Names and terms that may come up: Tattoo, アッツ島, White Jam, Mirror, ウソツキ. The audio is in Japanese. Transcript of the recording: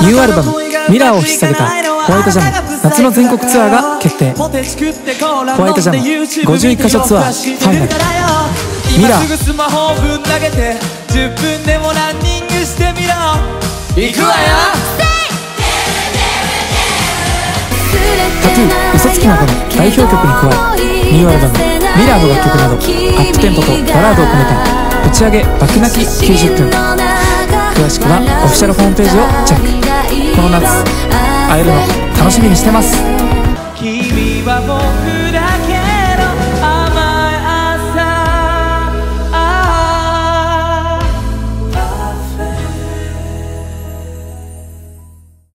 ニューアルバム「Mirror」を引っ提げたホワイトジャム夏の全国ツアーが決定。ホワイトジャム51カ所ツアーファイナル「Mirror」。タトゥー、嘘つきなどの代表曲に加え、ニューアルバム「Mirror」の楽曲などアップテンポとバラードを込めた打ち上げ爆泣き90分。詳しくはオフィシャルホームページをチェック。この夏会えるの楽しみにしてます。